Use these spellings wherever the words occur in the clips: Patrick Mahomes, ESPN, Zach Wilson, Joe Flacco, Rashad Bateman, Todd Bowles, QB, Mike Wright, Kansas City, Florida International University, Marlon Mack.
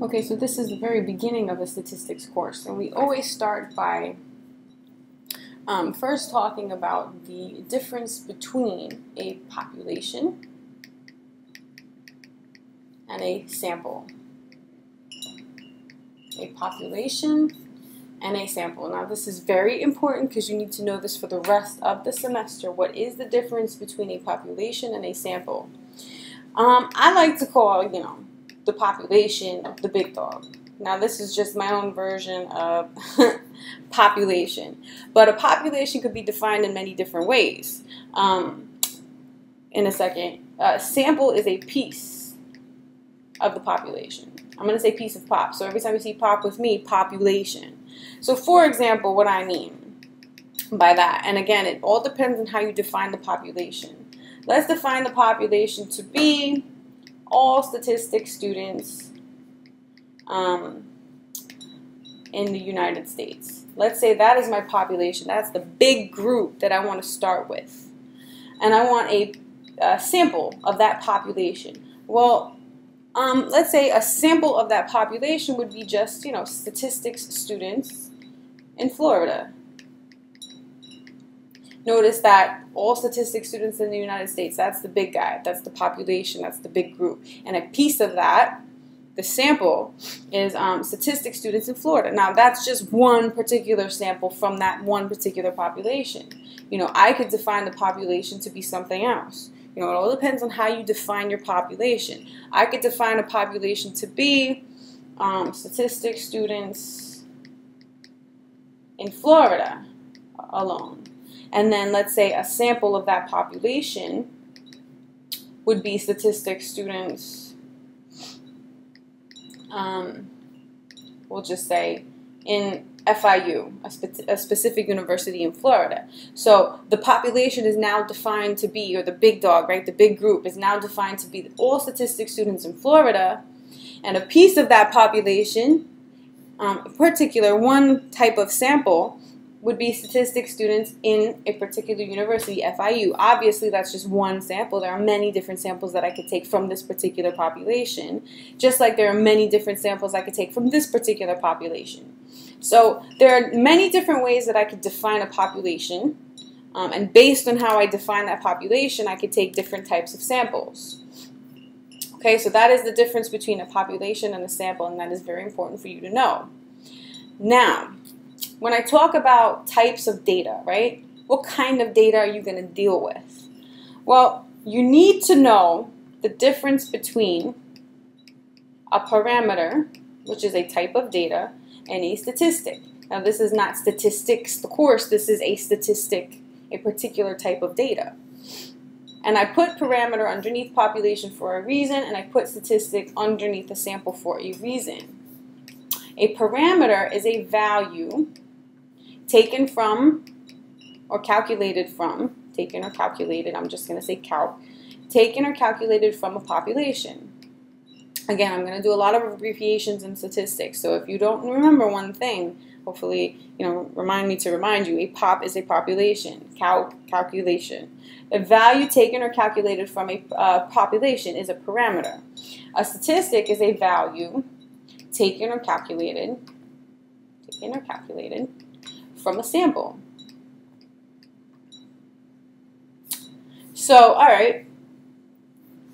Okay, so this is the very beginning of a statistics course, and we always start by first talking about the difference between a population and a sample. A population and a sample. Now this is very important because you need to know this for the rest of the semester. What is the difference between a population and a sample? I like to call, you know, the population of the big dog. Now this is just my own version of population. But a population could be defined in many different ways. In a second, sample is a piece of the population. I'm going to say piece of pop. So every time you see pop with me, population. So for example, what I mean by that, and again, it all depends on how you define the population. Let's define the population to be all statistics students in the United States. Let's say that is my population. That's the big group that I want to start with. And I want a sample of that population. Well, let's say a sample of that population would be just, you know, statistics students in Florida. Notice that all statistics students in the United States, that's the big guy, that's the population, that's the big group. And a piece of that, the sample, is statistics students in Florida. Now that's just one particular sample from that one particular population. You know, I could define the population to be something else. You know, it all depends on how you define your population. I could define a population to be statistics students in Florida alone. And then let's say a sample of that population would be statistics students, we'll just say, in FIU, a specific university in Florida. So the population is now defined to be, or the big dog, right, the big group is now defined to be all statistics students in Florida, and a piece of that population, a particular one type of sample, would be statistics students in a particular university, FIU. Obviously, that's just one sample. There are many different samples that I could take from this particular population, just like there are many different samples I could take from this particular population. So there are many different ways that I could define a population, and based on how I define that population, I could take different types of samples. Okay, so that is the difference between a population and a sample, and that is very important for you to know. Now, when I talk about types of data, right, what kind of data are you going to deal with? Well, you need to know the difference between a parameter, which is a type of data, and a statistic. Now, this is not statistics, of course, this is a statistic, a particular type of data. And I put parameter underneath population for a reason, and I put statistic underneath the sample for a reason. A parameter is a value taken from or calculated from, taken or calculated, I'm just going to say calc, taken or calculated from a population. Again, I'm going to do a lot of abbreviations in statistics, so if you don't remember one thing, hopefully, you know, remind me to remind you, a pop is a population, calculation. A value taken or calculated from a population is a parameter. A statistic is a value taken or calculated from a sample. So, all right,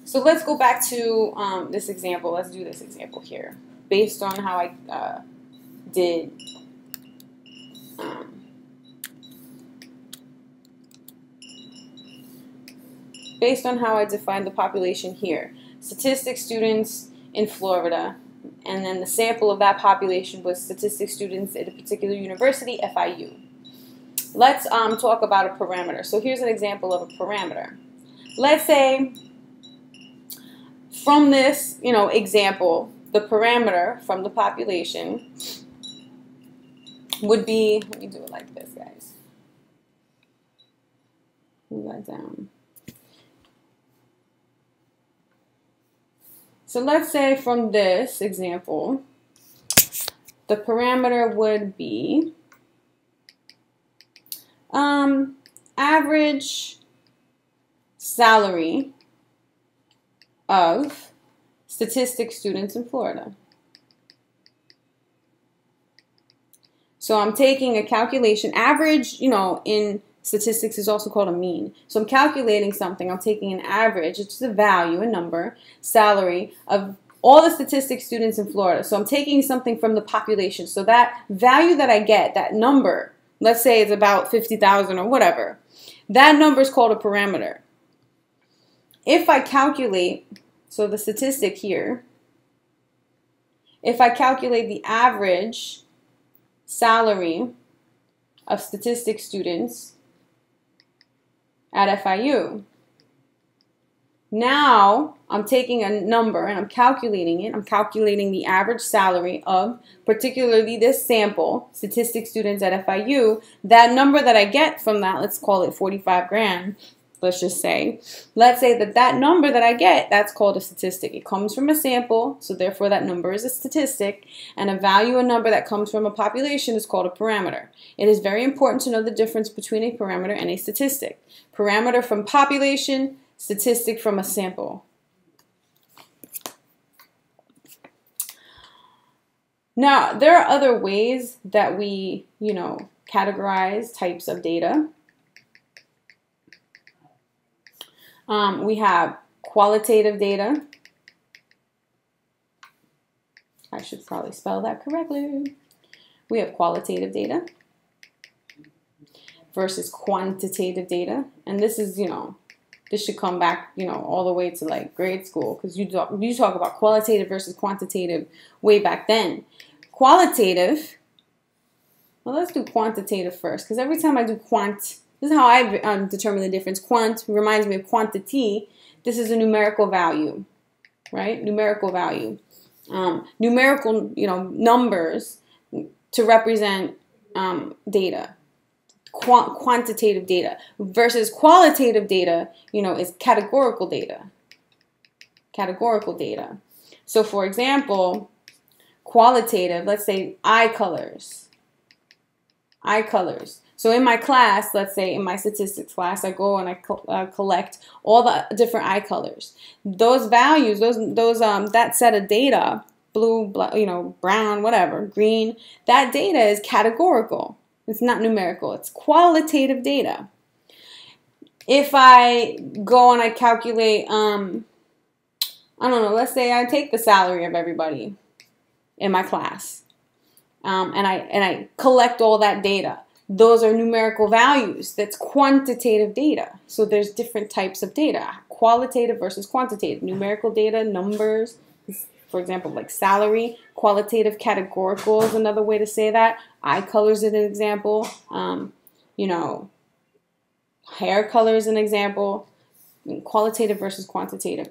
so let's go back to this example. Let's do this example here based on how I did based on how I defined the population here. Statistics students in Florida, and then the sample of that population was statistics students at a particular university, FIU. Let's talk about a parameter. So here's an example of a parameter. Let's say from this, you know, example, the parameter from the population would be, let me do it like this, guys. Move that down. So let's say from this example, the parameter would be average salary of statistics students in Florida. So I'm taking a calculation. Average, you know, in statistics is also called a mean. So I'm calculating something. I'm taking an average, it's a value, a number, salary of all the statistics students in Florida. So I'm taking something from the population. So that value that I get, that number, let's say it's about 50,000 or whatever, that number is called a parameter. If I calculate, so the statistic here, if I calculate the average salary of statistics students at FIU, now I'm taking a number and I'm calculating it. I'm calculating the average salary of particularly this sample, statistics students at FIU. That number that I get from that, let's call it 45 grand, let's just say. Let's say that that number that I get, that's called a statistic. It comes from a sample, so therefore that number is a statistic. And a value, a number that comes from a population, is called a parameter. It is very important to know the difference between a parameter and a statistic. Parameter from population, statistic from a sample. Now, there are other ways that we, you know, categorize types of data. We have qualitative data. I should probably spell that correctly. We have qualitative data versus quantitative data. And this is, you know, this should come back, you know, all the way to like grade school, because you talk about qualitative versus quantitative way back then. Qualitative, well, let's do quantitative first, because every time I do quant, this is how I determine the difference. Quant reminds me of quantity. This is a numerical value, right? Numerical value. Numerical, you know, numbers to represent data. Quantitative data versus qualitative data, you know, is categorical data. Categorical data. So, for example, qualitative, let's say eye colors. Eye colors. So in my class, let's say in my statistics class, I go and I collect all the different eye colors. Those values, that set of data, blue, you know, brown, whatever, green, that data is categorical. It's not numerical. It's qualitative data. If I go and I calculate, I don't know, let's say I take the salary of everybody in my class, and I collect all that data. Those are numerical values. That's quantitative data. So there's different types of data. Qualitative versus quantitative. Numerical data, numbers, for example, like salary. Qualitative, categorical is another way to say that. Eye color is an example. You know, hair color is an example. Qualitative versus quantitative.